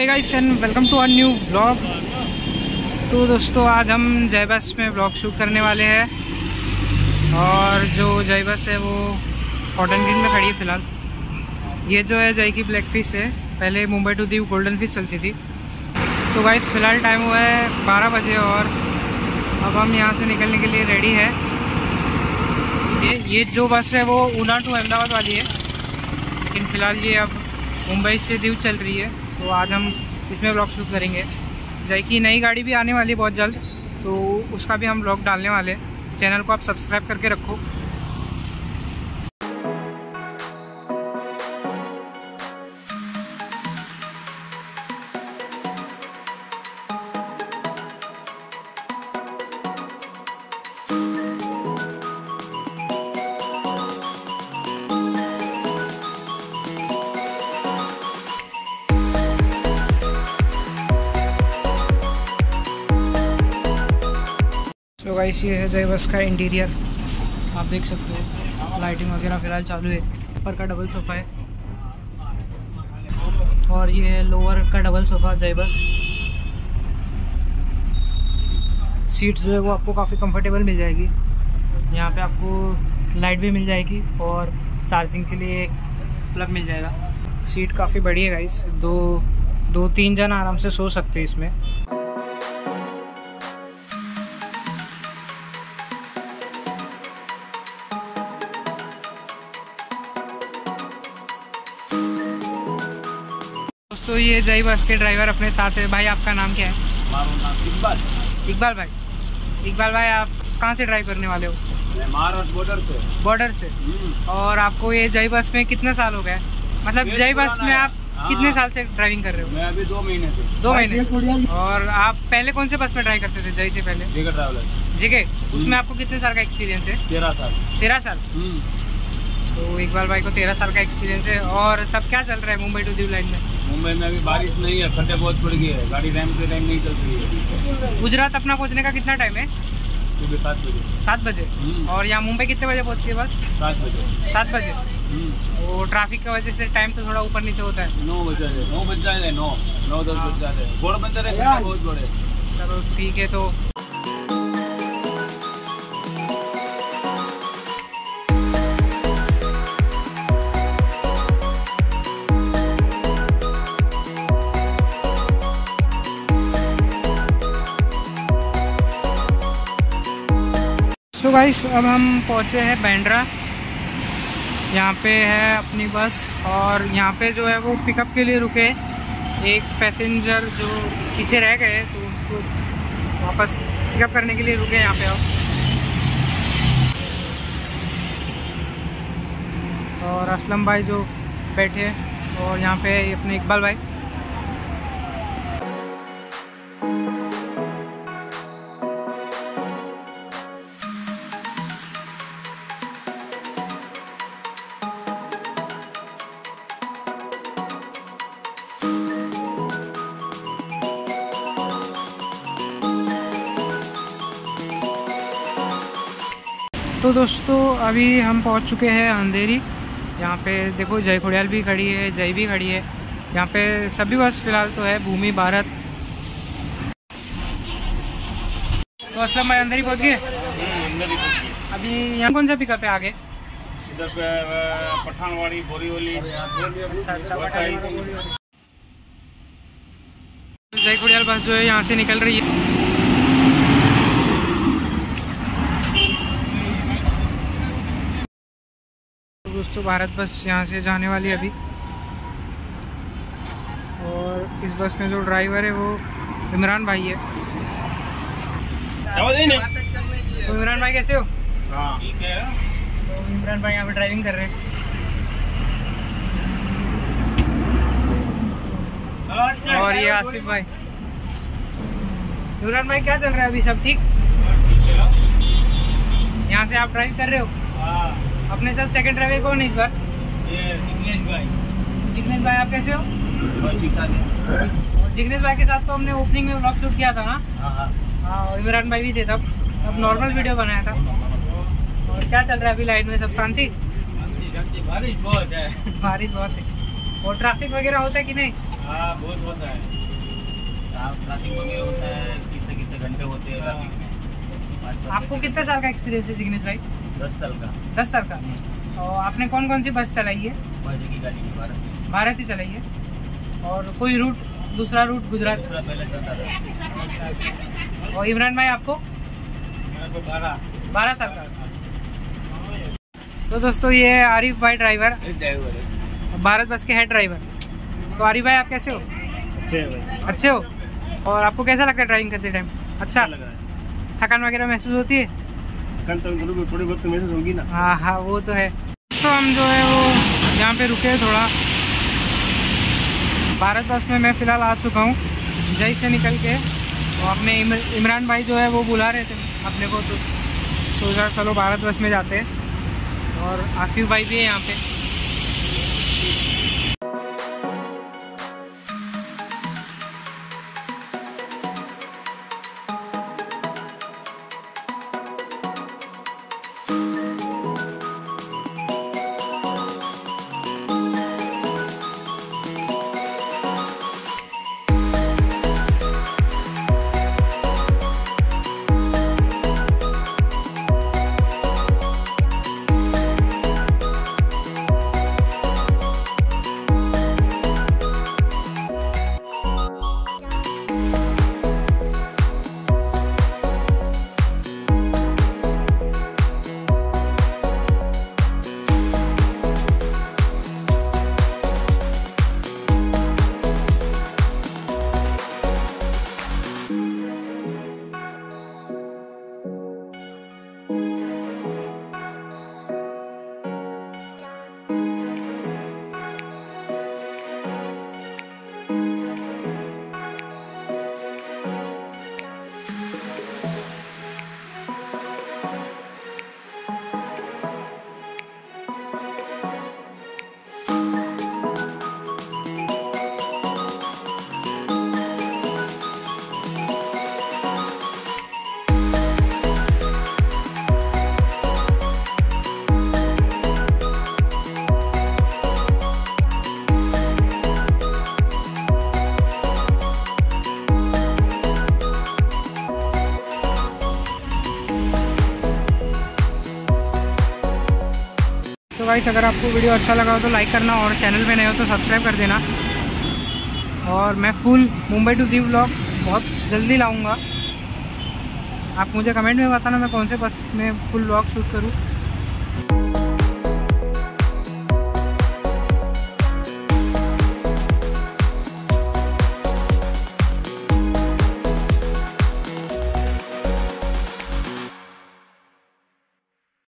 Hey guys and welcome to our new blog. तो दोस्तों आज हम जयबस में ब्लॉग शूट करने वाले हैं और जो जयबस है वो कॉटन ग्रीन में खड़ी है फिलहाल। ये जो है जय की ब्लैक फिश है, पहले Mumbai to Diu golden fish चलती थी। तो गाइस फिलहाल टाइम हुआ है 12 बजे और अब हम यहाँ से निकलने के लिए रेडी है। ये जो बस है वो ऊना टू अहमदाबाद वाली है, लेकिन फिलहाल ये अब मुंबई से दीव चल रही है। तो आज हम इसमें ब्लॉग शूट करेंगे। जय की नई गाड़ी भी आने वाली है बहुत जल्द, तो उसका भी हम ब्लॉग डालने वाले हैं। चैनल को आप सब्सक्राइब करके रखो। तो गाइस ये है जयबस का इंटीरियर, आप देख सकते हैं। लाइटिंग वगैरह फिलहाल चालू है। ऊपर का डबल सोफ़ा है और ये है लोअर का डबल सोफ़ा जयबस। सीट्स जो है वो आपको काफ़ी कंफर्टेबल मिल जाएगी। यहाँ पे आपको लाइट भी मिल जाएगी और चार्जिंग के लिए एक प्लग मिल जाएगा। सीट काफ़ी बड़ी है गाइस, दो तीन जन आराम से सो सकते हैं इसमें। तो ये जय बस के ड्राइवर अपने साथ है। भाई आपका नाम क्या है? हमारा नाम इकबाल। इकबाल भाई आप कहाँ से ड्राइव करने वाले हो? महाराष्ट्र बॉर्डर से। और आपको ये जय बस में कितने साल हो गए? मतलब जय बस में आप कितने साल से ड्राइविंग कर रहे हो? मैं अभी 2 महीने से। और आप पहले कौन से बस में ड्राइव करते थे? जय से पहले जिगे, उसमें आपको कितने साल का एक्सपीरियंस है? 13 साल। तो इकबाल भाई को 13 साल का एक्सपीरियंस है। और सब क्या चल रहा है मुंबई टू दीव लाइन में? मुंबई में अभी बारिश नहीं है, खड्डे बहुत पड़ गए हैं, गाड़ी टाइम से टाइम नहीं चल रही है। गुजरात अपना पहुंचने का कितना टाइम है? सुबह 7 बजे। और यहाँ मुंबई कितने बजे पहुँचती है बस? 7 बजे। वो ट्रैफिक की वजह से टाइम तो थोड़ा ऊपर नीचे होता है। 9 बजे 10 बजे। चलो ठीक है। तो तो गाइस अब हम पहुँचे हैं बैंड्रा। यहाँ पे है अपनी बस और यहाँ पे जो है वो पिकअप के लिए रुके। एक पैसेंजर जो पीछे रह गए तो उनको वापस पिकअप करने के लिए रुके यहाँ पे अब। और असलम भाई जो बैठे हैं और यहाँ पे अपने इकबाल भाई। तो दोस्तों अभी हम पहुंच चुके हैं अंधेरी। यहाँ पे देखो जय खुड़ियाल भी खड़ी है, जय भी खड़ी है। यहाँ पे सभी बस फिलहाल तो है भूमि भारत। तो असलम भाई अंधेरी पहुँच गए अभी। यहाँ कौन सा पिकअप है आगे? पठानवाड़ी, बोरीवली। अच्छा, जय खुड़ियाल बस जो है यहाँ से निकल रही है। दोस्तों भारत बस यहाँ से जाने वाली है अभी। और इस बस में जो ड्राइवर है वो इमरान भाई है। तो इमरान भाई कैसे हो? ठीक है। तो इमरान भाई यहाँ पे ड्राइविंग कर रहे हैं। और ये आसिफ भाई। इमरान भाई क्या चल रहा है अभी? सब ठीक? यहाँ से आप ड्राइव कर रहे हो? अपने साथ सेकंड ड्राइवर कौन है इस बार? ये जिग्नेश भाई। जिग्नेश भाई आप कैसे हो? और जिग्नेश भाई के साथ तो हमने ओपनिंग में व्लॉग शूट किया था ना? हाँ। और इमरान भाई भी थे तब। अब नॉर्मल वीडियो बनाया था। और क्या चल रहा है अभी लाइन में? सब शांति? बारिश बहुत है। और ट्रैफिक वगैरह होता है कि नहीं? हाँ बहुत होता है। ट्रैफिक वगैरह होता है, कितने कितने घंटे होते हैं ट्रैफिक में। आपको कितने साल का एक्सपीरियंस है जिग्नेश भाई? 10 साल का। 10 साल का। और आपने कौन कौन सी बस चलाई है? बस की गाड़ी की भारत ही चलाई है। और कोई रूट दूसरा रूट गुजरात से पहले चलता था। और इमरान भाई आपको 12 साल का। तो दोस्तों ये आरिफ भाई ड्राइवर भारत बस के हेड ड्राइवर। तो आरिफ भाई आप कैसे हो? अच्छे हो भाई? अच्छे हो। और आपको कैसा लगता है ड्राइविंग करते टाइम? अच्छा लग रहा है। थकान वगैरह महसूस होती है? थकान तो थोड़ी बहुत महसूस होगी ना। हाँ हाँ वो तो है। तो हम जो है वो यहाँ पे रुके थोड़ा। भारत बस में मैं फ़िलहाल आ चुका हूँ जय से निकल के। और अपने इमरान भाई जो है वो बुला रहे थे अपने को, तो सोचा चलो भारत बस में जाते हैं। और आसिफ भाई भी है यहाँ पे। गाइस अगर आपको वीडियो अच्छा लगा हो तो लाइक करना, और चैनल पे नए हो तो सब्सक्राइब कर देना। और मैं full Mumbai to Diu vlog बहुत जल्दी लाऊंगा। आप मुझे कमेंट में बताना मैं कौन से बस में फुल व्लॉग शूट करूँ।